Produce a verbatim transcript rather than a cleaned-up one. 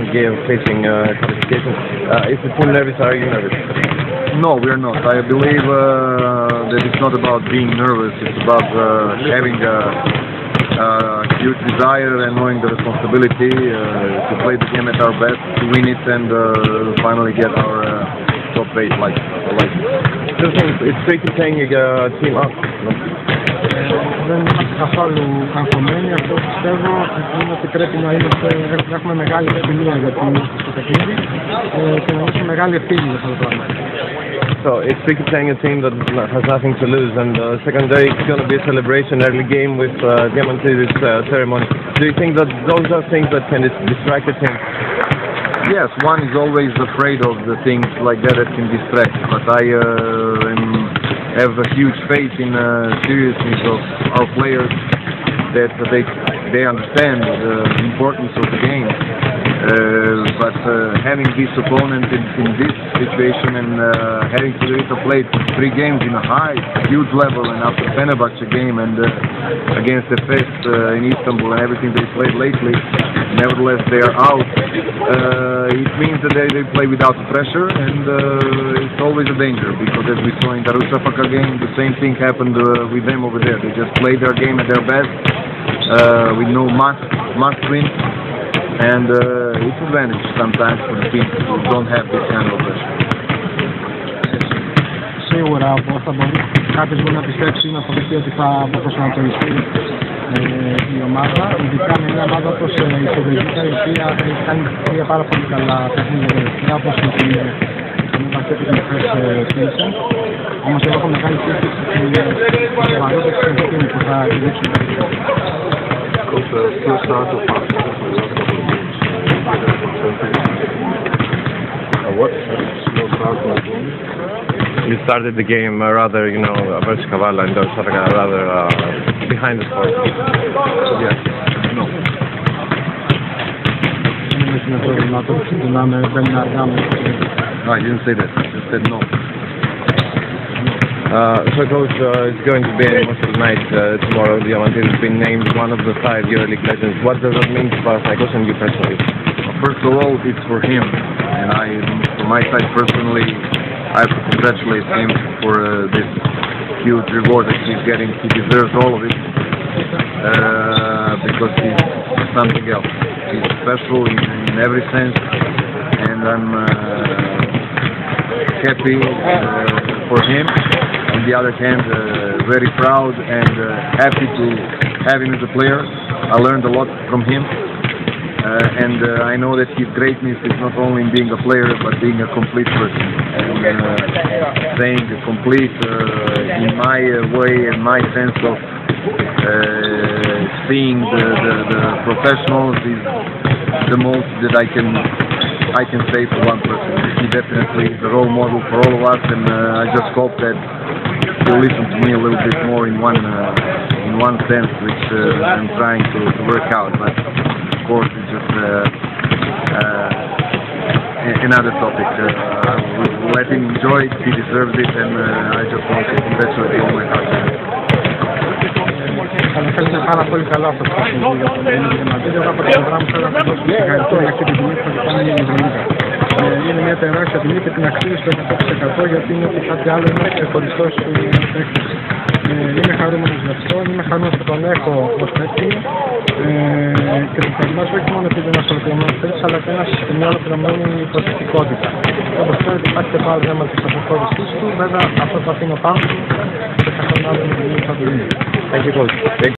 Game facing uh, classification. Uh, is the pool nervous? Are you nervous? No, we are not. I believe uh, that it's not about being nervous. It's about uh, having a, a huge desire and knowing the responsibility uh, to play the game at our best, to win it, and uh, finally get our uh, top eight. Like, like. It's tricky playing a team up. Δεν είναι καθόλου χαγωμένοι, αυτό πιστεύω είναι ότι πρέπει να έχουμε μεγάλη ευκαιρία για το παιχνίδι και να έχουμε μεγάλη ευθύνη για αυτό το πράγμα. So it's tricky playing a team that has nothing to lose, and uh, second day it's going to be a celebration early game with uh, Diamantidis uh, ceremony. Do you think that those are things that can distract the team? Yes, one is always afraid of the things like that that can distract, but I uh, am have a huge faith in the uh, seriousness of our players, that they they understand the importance of the game. Uh, but uh, having this opponent in, in this situation and uh, having to play three games in a high, huge level, and after Penebacca game and uh, against the F E S uh, in Istanbul and everything they played lately, nevertheless they are out. Uh, it means that they, they play without pressure, and uh, it's always a danger, because as we saw in the Darüşşafaka game, the same thing happened uh, with them over there. They just played their game at their best uh, with no must, must win, and uh, it's an advantage sometimes for the people who don't have this kind of pressure. Σίγουρα κάποιος μπορεί να πιστέψει ή να φοβηθεί ότι θα προσανατολιστεί η ομάδα, ειδικά με μια ομάδα όπως η Σοβιετική, η οποία έχει κάνει μια πάρα πολύ καλά παιχνίδια όπως η Penebacca και την F E S. Όμως εγώ έχω μεγάλη πίστη στην σοβαρότητα και στην ευθύνη που θα επιδείξουν. You started the game uh, rather, you know, versus Cavalla and Darüşşafaka rather uh, behind the score. Yes. No. No, I didn't say that. I just said no. Uh, so, Coach, uh, it's going to be an emotional night uh, tomorrow. Diamantidis has been named one of the five EuroLeague legends. What does that mean for Psychos and you personally? Well, first of all, it's for him, and I, from my side personally, I have to congratulate him for uh, this huge reward that he's getting. He deserves all of it uh, because he's something else. He's special in, in every sense, and I'm uh, happy uh, for him. On the other hand, uh, very proud and uh, happy to have him as a player. I learned a lot from him. Uh, and uh, I know that his greatness is not only in being a player, but being a complete person. And uh, saying complete uh, in my uh, way and my sense of uh, seeing the, the, the professionals is the most that I can I can say for one person. He definitely is a role model for all of us, and uh, I just hope that he'll listen to me a little bit more in one uh, in one sense, which uh, I'm trying to, to work out. But of course, it's just uh, uh, another topic. Uh, we'll let him enjoy it, he deserves it, and uh, I just want to congratulate all my heart. Είναι μια τεράστια τιμή και την αξίζει στο εκατό τοις εκατό, γιατί είναι ότι κάτι άλλο είναι χωριστός παίκτης. Είμαι χαρούμενος γι' αυτό, είμαι χαρούμενος που τον έχω ως παίκτη και τον θαυμάζω όχι μόνο επειδή είναι ένας ολοκληρωμένος παίκτης, αλλά και ένας με μια ολοκληρωμένη προσεκτικότητα. Όπως ξέρετε, υπάρχει και πάρα θέμα της αποχώρησής του, βέβαια αυτό το αφήνω πάνω του και θα χαρνάζω με την ίδια του.